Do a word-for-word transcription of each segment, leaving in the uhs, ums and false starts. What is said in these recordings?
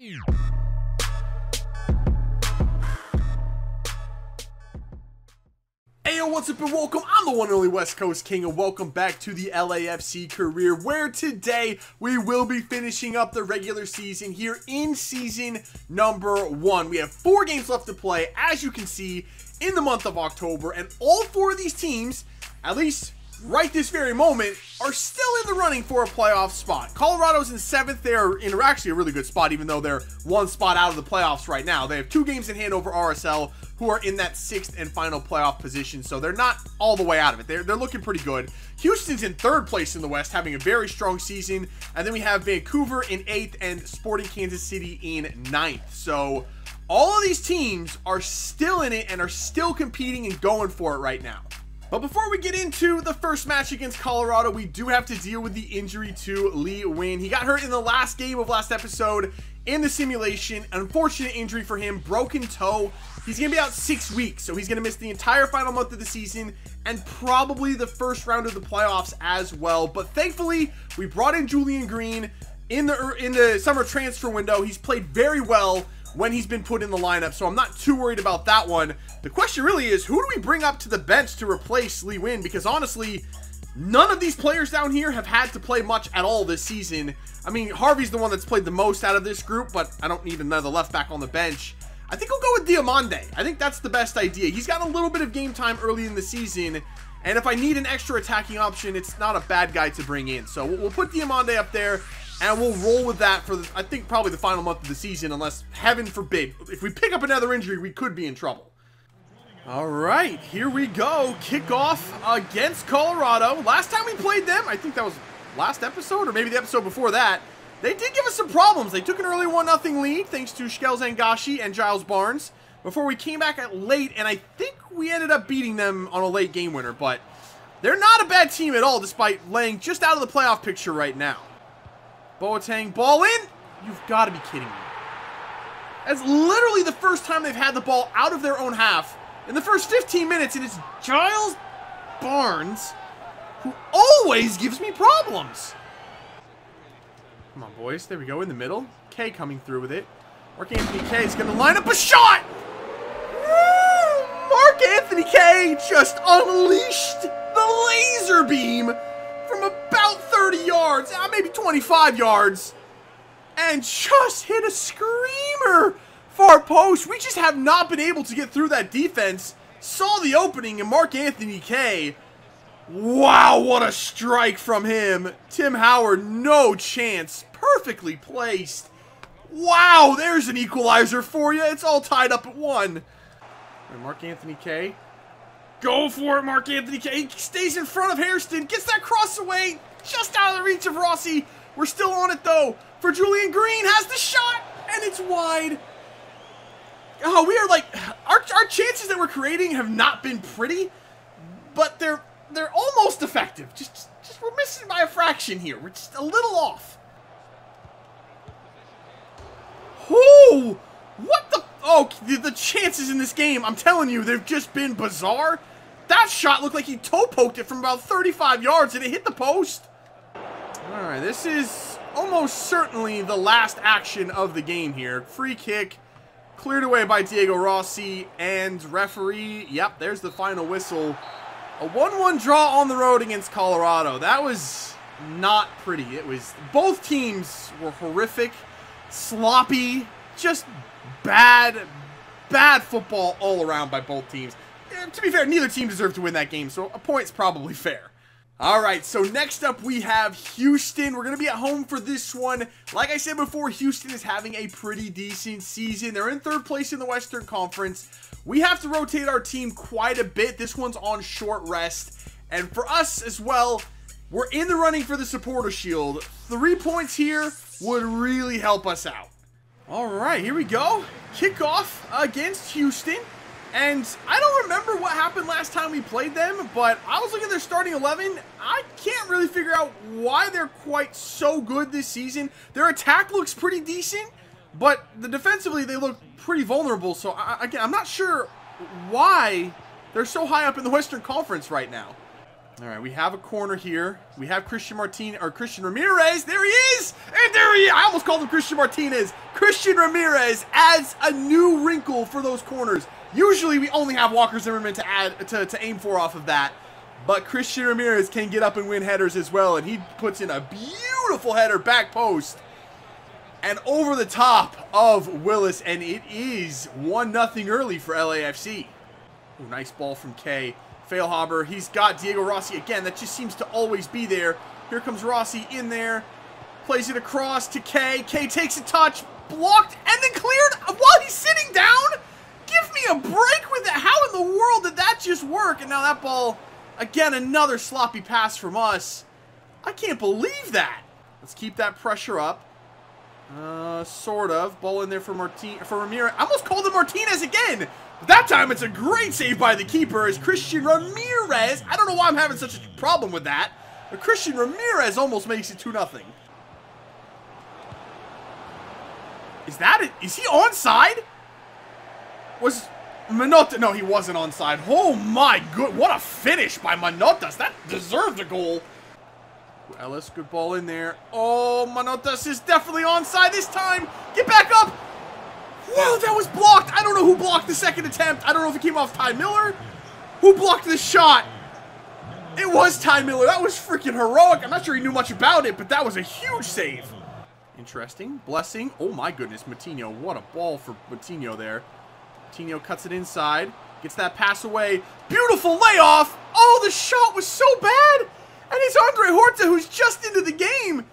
Hey yo, what's up and welcome, I'm the one and only West Coast King and welcome back to the L A F C Career, where today we will be finishing up the regular season here in season number one. We have four games left to play, as you can see, in the month of October, and all four of these teams, at least right this very moment, are still in the running for a playoff spot. Colorado's in seventh. They're in actually a really good spot, even though they're one spot out of the playoffs right now. They have two games in hand over R S L, who are in that sixth and final playoff position, so they're not all the way out of it. They're, they're looking pretty good. Houston's in third place in the West, having a very strong season, and then we have Vancouver in eighth and Sporting Kansas City in ninth. So all of these teams are still in it and are still competing and going for it right now. But before we get into the first match against Colorado, we do have to deal with the injury to Lee Wynn. He got hurt in the last game of last episode in the simulation. An unfortunate injury for him, broken toe. He's going to be out six weeks, so he's going to miss the entire final month of the season and probably the first round of the playoffs as well. But thankfully, we brought in Julian Green in the, in the summer transfer window. He's played very well when he's been put in the lineup, so I'm not too worried about that one. The question really is, who do we bring up to the bench to replace Lee Wynn? Because honestly, none of these players down here have had to play much at all this season. I mean, Harvey's the one that's played the most out of this group, but I don't need another left back on the bench. I think I'll go with Diamande. I think that's the best idea. He's got a little bit of game time early in the season, and if I need an extra attacking option, it's not a bad guy to bring in. So we'll put Diamande up there, and we'll roll with that for, the, I think, probably the final month of the season, unless, heaven forbid, if we pick up another injury, we could be in trouble. All right, here we go. Kickoff against Colorado. Last time we played them, I think that was last episode, or maybe the episode before that, they did give us some problems. They took an early one nothing lead, thanks to Shkëlzen Gashi and Giles Barnes, before we came back at late, and I think we ended up beating them on a late game winner, but they're not a bad team at all, despite laying just out of the playoff picture right now. Boateng, ball in. You've got to be kidding me. That's literally the first time they've had the ball out of their own half in the first fifteen minutes, and it's Giles Barnes who always gives me problems. Come on, boys. There we go, in the middle. Kaye coming through with it. Mark-Anthony Kaye is going to line up a shot! Mark-Anthony Kaye just unleashed the laser beam from about thirty yards, maybe twenty-five yards, and just hit a screamer far post. We just have not been able to get through that defense. Saw the opening, and Mark-Anthony Kaye, wow, what a strike from him. Tim Howard, no chance, perfectly placed. Wow, there's an equalizer for you. It's all tied up at one. And Mark-Anthony Kaye, go for it, Mark-Anthony Kaye. He stays in front of Hairston, gets that cross away, just out of the reach of Rossi. We're still on it, though, for Julian Green. Has the shot, and it's wide. Oh, we are like, our, our chances that we're creating have not been pretty, but they're they're almost effective. Just, just, just we're missing by a fraction here. We're just a little off. Whoo! What the? Oh, the, the chances in this game, I'm telling you, they've just been bizarre. That shot looked like he toe-poked it from about thirty-five yards, and it hit the post. All right, this is almost certainly the last action of the game here. Free kick, cleared away by Diego Rossi, and referee, yep, there's the final whistle. A one one draw on the road against Colorado. That was not pretty. It was, both teams were horrific, sloppy, just bad, bad football all around by both teams. To be fair, neither team deserved to win that game, so a point's probably fair. All right, so next up we have Houston. We're going to be at home for this one. Like I said before, Houston is having a pretty decent season. They're in third place in the Western Conference. We have to rotate our team quite a bit. This one's on short rest. And for us as well, we're in the running for the Supporter Shield. Three points here would really help us out. All right, here we go. Kickoff against Houston. And I don't remember what happened last time we played them, but I was looking at their starting eleven. I can't really figure out why they're quite so good this season. Their attack looks pretty decent, but the defensively they look pretty vulnerable. So, I, again, I'm not sure why they're so high up in the Western Conference right now. All right, we have a corner here. We have Christian Martin or Christian Ramirez. There he is, and there he is. I almost called him Christian Martinez. Christian Ramirez adds a new wrinkle for those corners. Usually we only have Walker Zimmerman to add to, to aim for off of that, but Christian Ramirez can get up and win headers as well, and he puts in a beautiful header back post and over the top of Willis, and it is one nothing early for L A F C. Ooh, nice ball from Kaye. Failhaber, he's got Diego Rossi again. That just seems to always be there. Here comes Rossi in there. Plays it across to Kaye. Kaye takes a touch, blocked, and then cleared while he's sitting down? Give me a break with it. How in the world did that just work? And now that ball, again, another sloppy pass from us. I can't believe that. Let's keep that pressure up. Uh, sort of. Ball in there for Martin, for Ramirez. I almost called him Martinez again. That time it's a great save by the keeper as Christian Ramirez, I don't know why I'm having such a problem with that, but Christian Ramirez almost makes it two nothing. Is that it? Is he onside? Was Manotas? No, he wasn't onside. Oh my good, what a finish by Manotas. That deserved a goal. Ellis, good ball in there. Oh, Manotas is definitely onside this time. Get back up. Whoa, that was blocked. I don't know who blocked the second attempt. I don't know if it came off Ty Miller. Who blocked this shot? It was Ty Miller. That was freaking heroic. I'm not sure he knew much about it, but that was a huge save. Interesting. Blessing. Oh, my goodness. Moutinho. What a ball for Moutinho there. Moutinho cuts it inside. Gets that pass away. Beautiful layoff. Oh, the shot was so bad. And it's Andre Horta who's just into the game.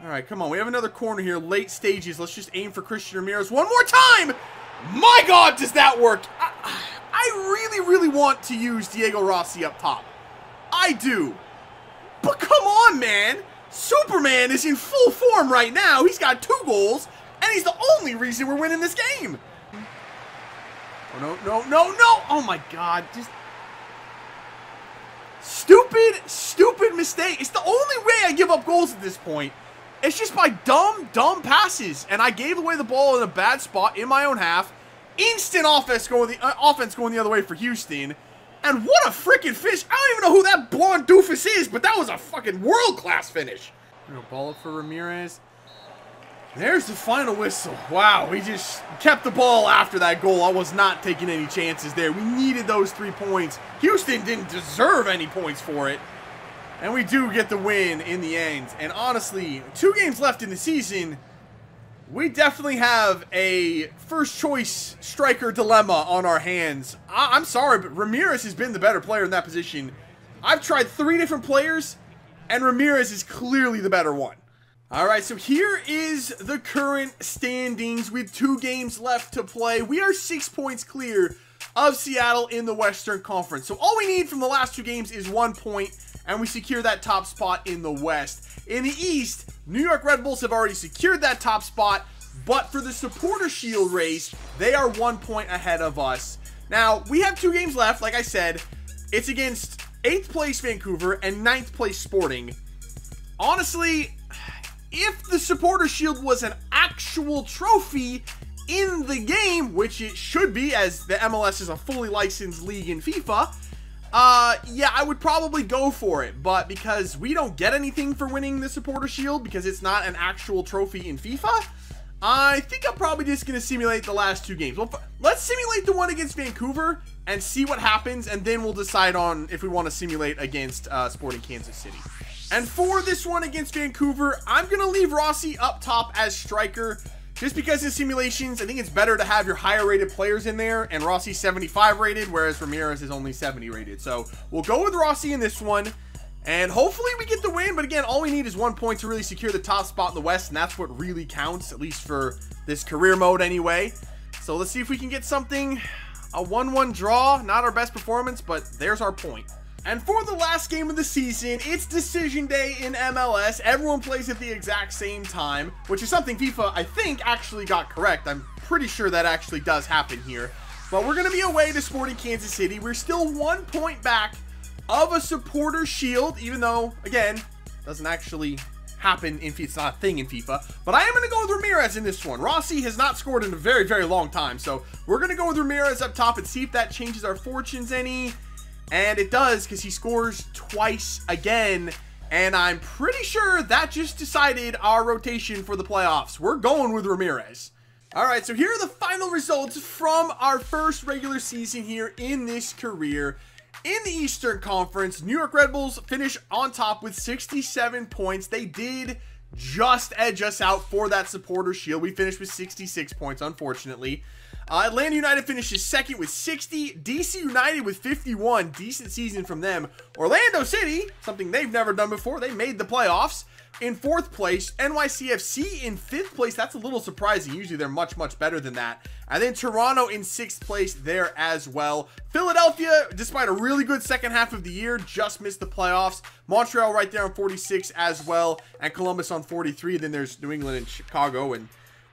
All right, come on. We have another corner here. Late stages. Let's just aim for Christian Ramirez one more time. My God, does that work? I, I really, really want to use Diego Rossi up top. I do. But come on, man. Superman is in full form right now. He's got two goals, and he's the only reason we're winning this game. Oh, no, no, no, no. Oh, my God. Just... Stupid, stupid mistake. It's the only way I give up goals at this point. It's just by dumb, dumb passes. And I gave away the ball in a bad spot in my own half. Instant offense going the, uh, offense going the other way for Houston. And what a freaking finish. I don't even know who that blonde doofus is, but that was a fucking world-class finish. Ball up for Ramirez. There's the final whistle. Wow, we just kept the ball after that goal. I was not taking any chances there. We needed those three points. Houston didn't deserve any points for it. And we do get the win in the end. And honestly, two games left in the season, we definitely have a first-choice striker dilemma on our hands. I I'm sorry, but Ramirez has been the better player in that position. I've tried three different players, and Ramirez is clearly the better one. All right, so here is the current standings with two games left to play. We are six points clear of Seattle in the Western Conference. So all we need from the last two games is one point, and we secure that top spot in the West. In the East, New York Red Bulls have already secured that top spot, but for the Supporter Shield race, they are one point ahead of us. Now, we have two games left, like I said. It's against eighth place Vancouver and ninth place Sporting. Honestly, if the Supporter Shield was an actual trophy in the game, which it should be as the M L S is a fully licensed league in FIFA, Uh, yeah, I would probably go for it, but because we don't get anything for winning the Supporter Shield because it's not an actual trophy in FIFA, I think I'm probably just going to simulate the last two games. Well, let's simulate the one against Vancouver and see what happens, and then we'll decide on if we want to simulate against uh, Sporting Kansas City. And for this one against Vancouver, I'm going to leave Rossi up top as striker just because in simulations, I think it's better to have your higher rated players in there, and Rossi's seventy-five rated, whereas Ramirez is only seventy rated. So we'll go with Rossi in this one, and hopefully we get the win. But again, all we need is one point to really secure the top spot in the West, and that's what really counts, at least for this career mode anyway. So let's see if we can get something, a one one draw, not our best performance, but there's our point. And for the last game of the season, it's decision day in M L S. Everyone plays at the exact same time, which is something FIFA, I think, actually got correct. I'm pretty sure that actually does happen here. But we're going to be away to Sporting Kansas City. We're still one point back of a Supporter Shield, even though, again, doesn't actually happen in FIFA. It's not a thing in FIFA. But I am going to go with Ramirez in this one. Rossi has not scored in a very, very long time. So we're going to go with Ramirez up top and see if that changes our fortunes any. And it does, because he scores twice again. And I'm pretty sure that just decided our rotation for the playoffs. We're going with Ramirez. All right, so here are the final results from our first regular season here in this career. In the Eastern Conference, New York Red Bulls finish on top with sixty-seven points. They did just edge us out for that Supporters' Shield. We finished with sixty-six points, unfortunately. Uh, Atlanta United finishes second with sixty. D C United with fifty-one. Decent season from them. Orlando City, something they've never done before. They made the playoffs. In fourth place, N Y C F C in fifth place. That's a little surprising. Usually they're much, much better than that. And then Toronto in sixth place there as well. Philadelphia, despite a really good second half of the year, just missed the playoffs. Montreal right there on forty-six as well. And Columbus on forty-three. Then there's New England and Chicago. And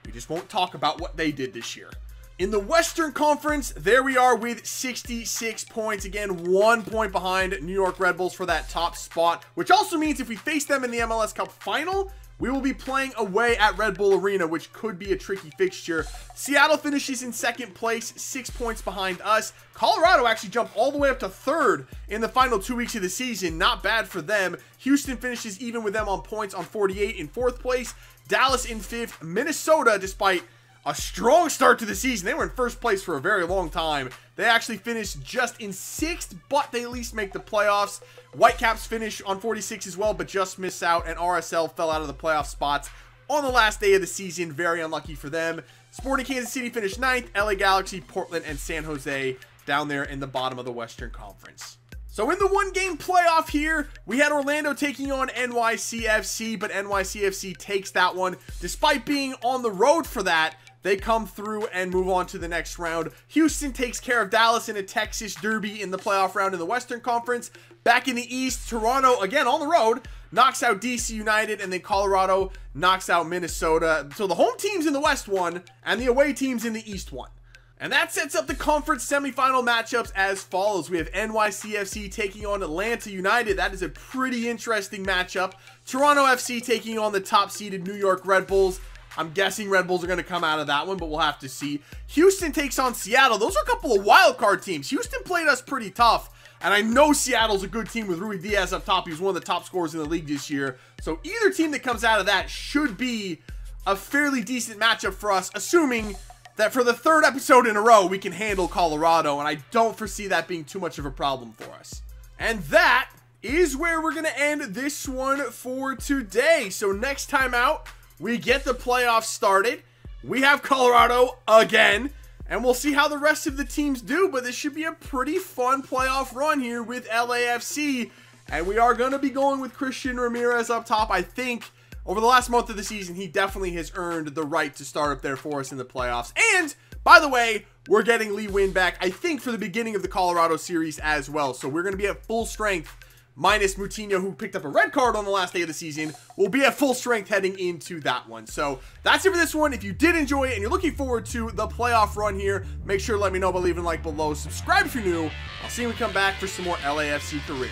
we just won't talk about what they did this year. In the Western Conference, there we are with sixty-six points. Again, one point behind New York Red Bulls for that top spot, which also means if we face them in the M L S Cup final, we will be playing away at Red Bull Arena, which could be a tricky fixture. Seattle finishes in second place, six points behind us. Colorado actually jumped all the way up to third in the final two weeks of the season. Not bad for them. Houston finishes even with them on points on forty-eight in fourth place. Dallas in fifth. Minnesota, despite a strong start to the season, they were in first place for a very long time. They actually finished just in sixth, but they at least make the playoffs. Whitecaps finish on forty-six as well, but just miss out, and R S L fell out of the playoff spots on the last day of the season. Very unlucky for them. Sporting Kansas City finished ninth. L A Galaxy, Portland, and San Jose down there in the bottom of the Western Conference. So in the one-game playoff here, we had Orlando taking on N Y C F C, but N Y C F C takes that one. Despite being on the road for that, they come through and move on to the next round. Houston takes care of Dallas in a Texas Derby in the playoff round in the Western Conference. Back in the East, Toronto, again on the road, knocks out D C United, and then Colorado knocks out Minnesota. So the home teams in the West won, and the away teams in the East won. And that sets up the conference semifinal matchups as follows. We have N Y C F C taking on Atlanta United. That is a pretty interesting matchup. Toronto F C taking on the top-seeded New York Red Bulls. I'm guessing Red Bulls are going to come out of that one, but we'll have to see. Houston takes on Seattle. Those are a couple of wild card teams. Houston played us pretty tough, and I know Seattle's a good team with Rui Diaz up top. He's one of the top scorers in the league this year. So either team that comes out of that should be a fairly decent matchup for us, assuming that for the third episode in a row, we can handle Colorado, and I don't foresee that being too much of a problem for us. And that is where we're going to end this one for today. So next time out, we get the playoffs started. We have Colorado again, and we'll see how the rest of the teams do, but this should be a pretty fun playoff run here with L A F C, and we are going to be going with Christian Ramirez up top. I think over the last month of the season, he definitely has earned the right to start up there for us in the playoffs. And by the way, we're getting Lee Wynn back, I think, for the beginning of the Colorado series as well, so we're going to be at full strength minus Moutinho, who picked up a red card on the last day of the season. Will be at full strength heading into that one. So that's it for this one. If you did enjoy it and you're looking forward to the playoff run here, make sure to let me know by leaving a like below. Subscribe if you're new. I'll see you when we come back for some more L A F C career.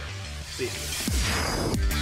See you.